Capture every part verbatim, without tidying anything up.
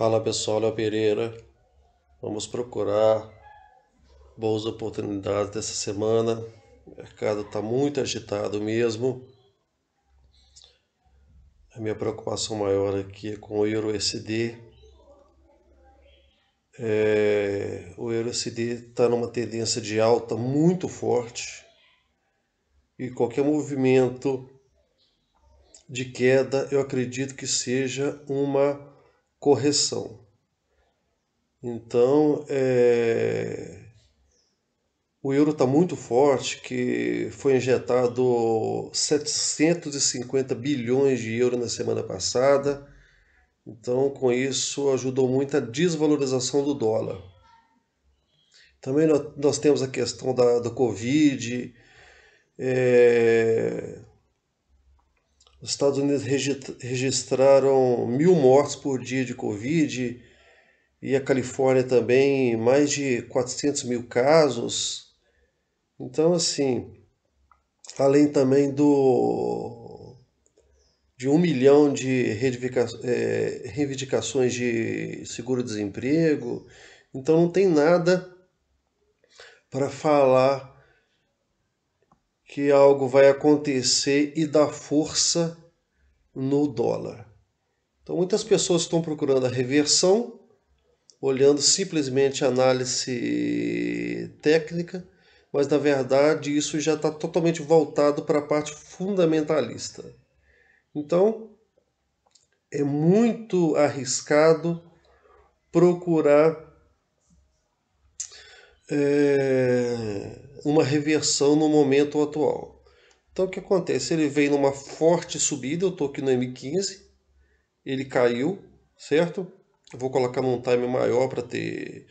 Fala pessoal, Léo Pereira. Vamos procurar boas oportunidades dessa semana. O mercado está muito agitado mesmo. A minha preocupação maior aqui é com o EURUSD. É, o EURUSD está numa tendência de alta muito forte. E qualquer movimento de queda, eu acredito que seja uma correção. Então, é... o euro está muito forte, que foi injetado setecentos e cinquenta bilhões de euros na semana passada. Então, com isso, ajudou muito a desvalorização do dólar. Também nós temos a questão da, da Covid. É... Os Estados Unidos registraram mil mortes por dia de Covid e a Califórnia também mais de quatrocentos mil casos. Então, assim, além também do de um milhão de reivindicações de seguro-desemprego, então não tem nada para falar que algo vai acontecer e dar força no dólar. Então muitas pessoas estão procurando a reversão, olhando simplesmente a análise técnica, mas na verdade isso já está totalmente voltado para a parte fundamentalista. Então é muito arriscado procurar é... uma reversão no momento atual. Então o que acontece? Ele veio numa forte subida, eu estou aqui no M quinze, ele caiu, certo? Eu vou colocar num time maior para ter,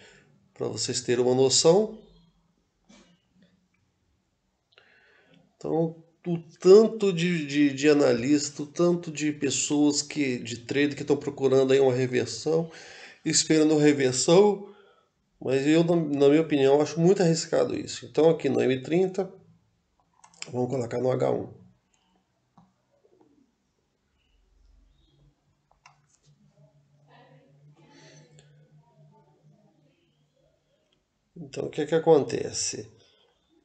para vocês terem uma noção. Então o tanto de, de, de analista, o tanto de pessoas que, de trader que estão procurando aí uma reversão, esperando reversão. Mas eu, na minha opinião, acho muito arriscado isso. Então aqui no M trinta, vamos colocar no H um. Então o que é que acontece?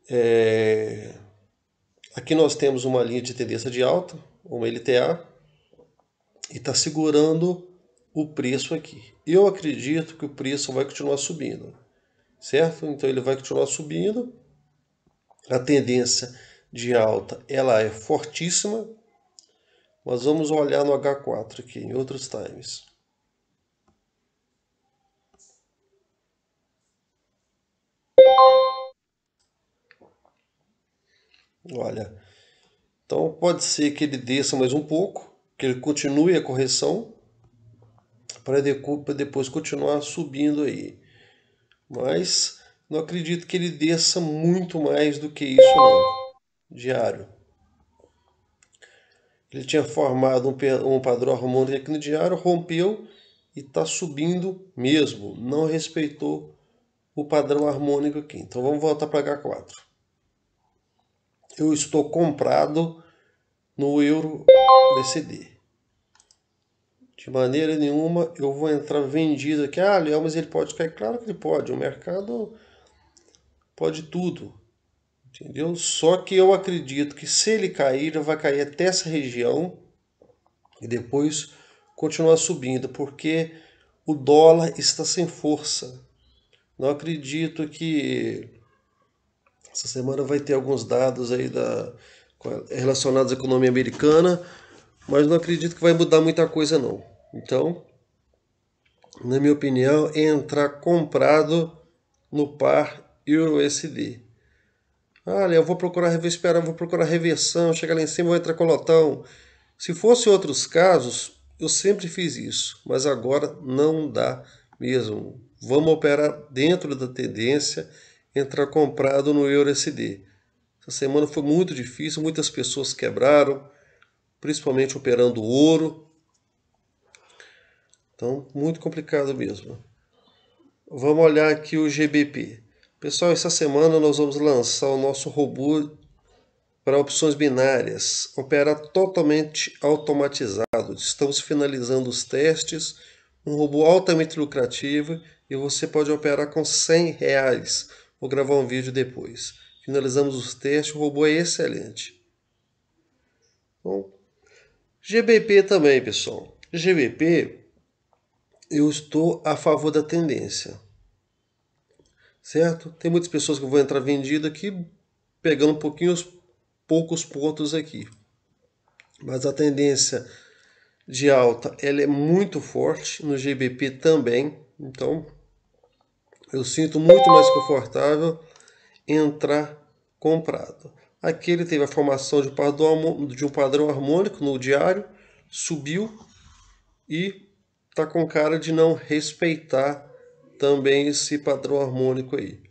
É... Aqui nós temos uma linha de tendência de alta, uma L T A, e está segurando o preço aqui. Eu acredito que o preço vai continuar subindo, certo? Então ele vai continuar subindo. A tendência de alta, ela é fortíssima. Mas vamos olhar no H quatro aqui, em outros times. Olha, então pode ser que ele desça mais um pouco, que ele continue a correção, para depois continuar subindo aí. Mas não acredito que ele desça muito mais do que isso não. Diário. Ele tinha formado um, um padrão harmônico aqui no diário, rompeu e está subindo mesmo. Não respeitou o padrão harmônico aqui. Então vamos voltar para H quatro. Eu estou comprado no euro B C D. De maneira nenhuma eu vou entrar vendido aqui. Ah, Léo, mas ele pode cair. Claro que ele pode. O mercado pode tudo. Entendeu? Só que eu acredito que se ele cair, ele vai cair até essa região e depois continuar subindo, porque o dólar está sem força. Não acredito que essa semana vai ter alguns dados aí da... relacionados à economia americana, mas não acredito que vai mudar muita coisa não. Então, na minha opinião, é entrar comprado no par EURUSD. Ah, eu vou procurar esperar, vou procurar reversão, chegar lá em cima, vou entrar com lotão. Se fosse outros casos, eu sempre fiz isso, mas agora não dá mesmo. Vamos operar dentro da tendência, entrar comprado no EURUSD. Essa semana foi muito difícil, muitas pessoas quebraram, principalmente operando ouro. Então, muito complicado mesmo. Vamos olhar aqui o G B P. Pessoal, essa semana nós vamos lançar o nosso robô para opções binárias. Operar totalmente automatizado. Estamos finalizando os testes. um robô altamente lucrativo e você pode operar com cem reais. Vou gravar um vídeo depois. Finalizamos os testes, o robô é excelente. Bom, G B P também, pessoal. G B P, eu estou a favor da tendência, certo? Tem muitas pessoas que vão entrar vendido aqui, pegando um pouquinho os poucos pontos aqui. Mas a tendência de alta, ela é muito forte, no G B P também. Então, eu sinto muito mais confortável entrar comprado. Aqui ele teve a formação de um padrão, de um padrão harmônico no diário, subiu e está com cara de não respeitar também esse padrão harmônico aí.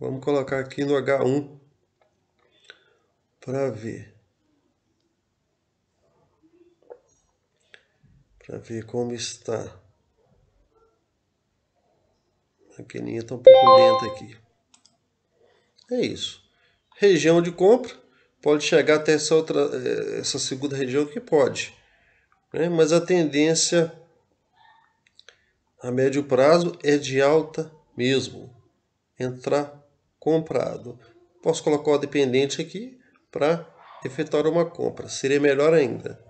Vamos colocar aqui no H um para ver. Para ver como está. A maquininha está um pouco lenta aqui. É isso. Região de compra. Pode chegar até essa, outra, essa segunda região que pode. Né? Mas a tendência a médio prazo é de alta mesmo. Entrar comprado. Posso colocar o dependente aqui para efetuar uma compra. Seria melhor ainda.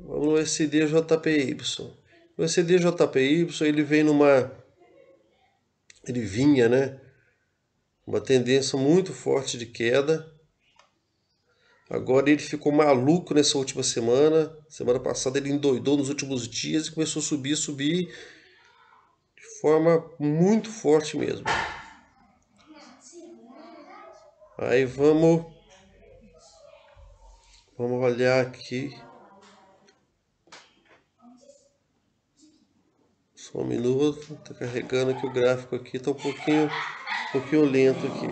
Vamos no S D J P Y. O S D J P Y, ele vem numa... Ele vinha, né? Uma tendência muito forte de queda. Agora ele ficou maluco nessa última semana. Semana passada ele endoidou nos últimos dias e começou a subir, subir de forma muito forte mesmo. Aí vamos... Vamos olhar aqui. Só um minuto, tá carregando aqui o gráfico aqui, tá um pouquinho, um pouquinho lento aqui.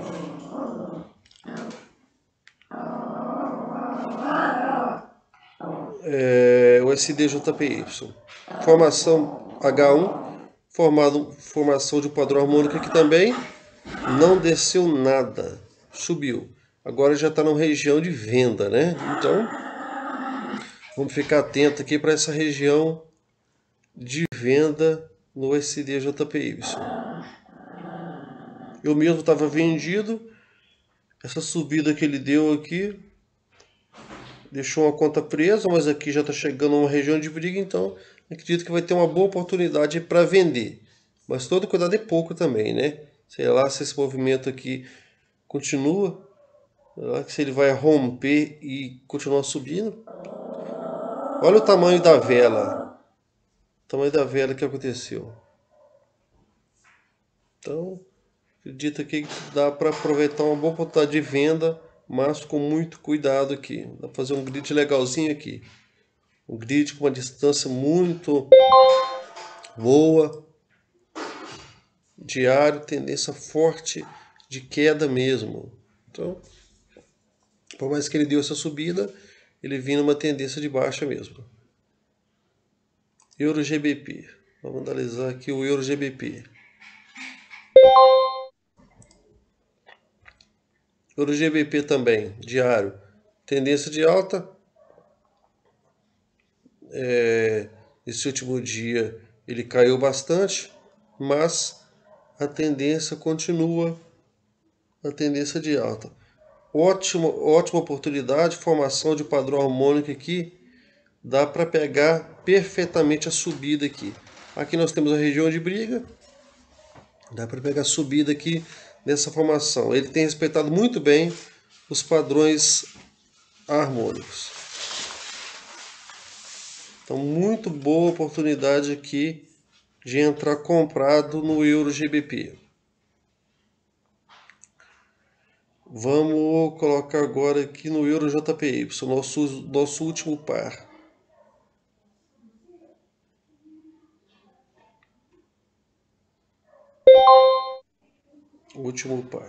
É, o S D J P Y, formação H um, formado, formação de padrão harmônico aqui também, não desceu nada, subiu. Agora já está na região de venda, né? Então, vamos ficar atento aqui para essa região de venda no S D J P Y. Eu mesmo estava vendido. Essa subida que ele deu aqui deixou uma conta presa, mas aqui já está chegando a uma região de briga, então acredito que vai ter uma boa oportunidade para vender. Mas todo cuidado é pouco também, né? Sei lá se esse movimento aqui continua, se ele vai romper e continuar subindo. Olha o tamanho da vela. Tamanho da vela que aconteceu. Então, acredito que dá para aproveitar uma boa oportunidade de venda, mas com muito cuidado aqui. Dá para fazer um grid legalzinho aqui. Um grid com uma distância muito boa. Diário, tendência forte de queda mesmo. Então, por mais que ele deu essa subida, ele vinha numa tendência de baixa mesmo. Euro G B P. Vamos analisar aqui o Euro G B P. Euro G B P também, diário. Tendência de alta. É, esse último dia ele caiu bastante, mas a tendência continua. A tendência de alta. Ótima, ótima oportunidade, formação de padrão harmônico aqui. Dá para pegar perfeitamente a subida aqui. Aqui nós temos a região de briga. Dá para pegar a subida aqui nessa formação. Ele tem respeitado muito bem os padrões harmônicos. Então, muito boa oportunidade aqui de entrar comprado no Euro G B P. Vamos colocar agora aqui no Euro J P Y, nosso, nosso último par. Último par.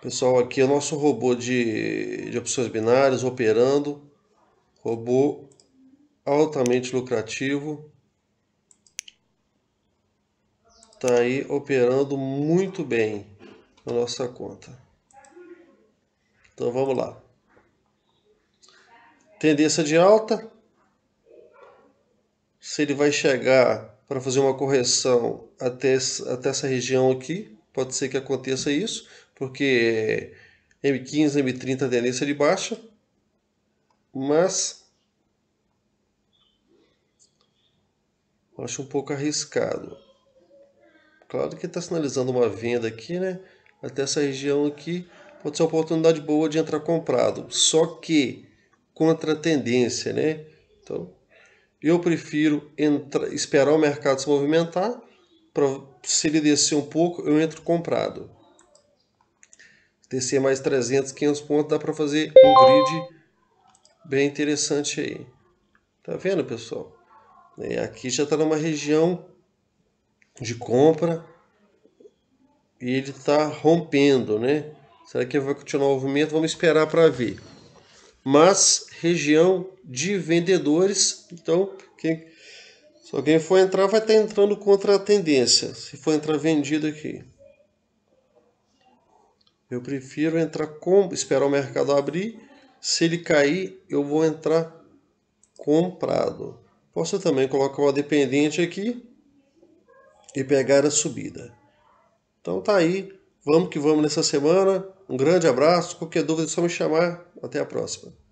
Pessoal, aqui é o nosso robô de, de opções binárias operando. Robô altamente lucrativo. Está aí operando muito bem na nossa conta. Então vamos lá. tendência de alta, se ele vai chegar para fazer uma correção até essa, até essa região aqui, pode ser que aconteça isso, porque M quinze, M trinta, tendência de baixa, mas acho um pouco arriscado. Claro que está sinalizando uma venda aqui, né? Até essa região aqui pode ser uma oportunidade boa de entrar comprado, só que contra a tendência, né? Então eu prefiro entrar, esperar o mercado se movimentar, para se ele descer um pouco eu entro comprado. Descer mais trezentos, quinhentos pontos dá para fazer um grid bem interessante aí. Tá vendo, pessoal? Aqui já está numa região de compra e ele está rompendo, né? Será que vai continuar o movimento? Vamos esperar para ver. Mas região de vendedores, então quem, se alguém for entrar vai estar tá entrando contra a tendência. Se for entrar vendido aqui, eu prefiro entrar com, esperar o mercado abrir. Se ele cair, eu vou entrar comprado. Posso também colocar uma dependente aqui e pegar a subida. Então tá aí, vamos que vamos nessa semana. Um grande abraço, qualquer dúvida é só me chamar. Até a próxima.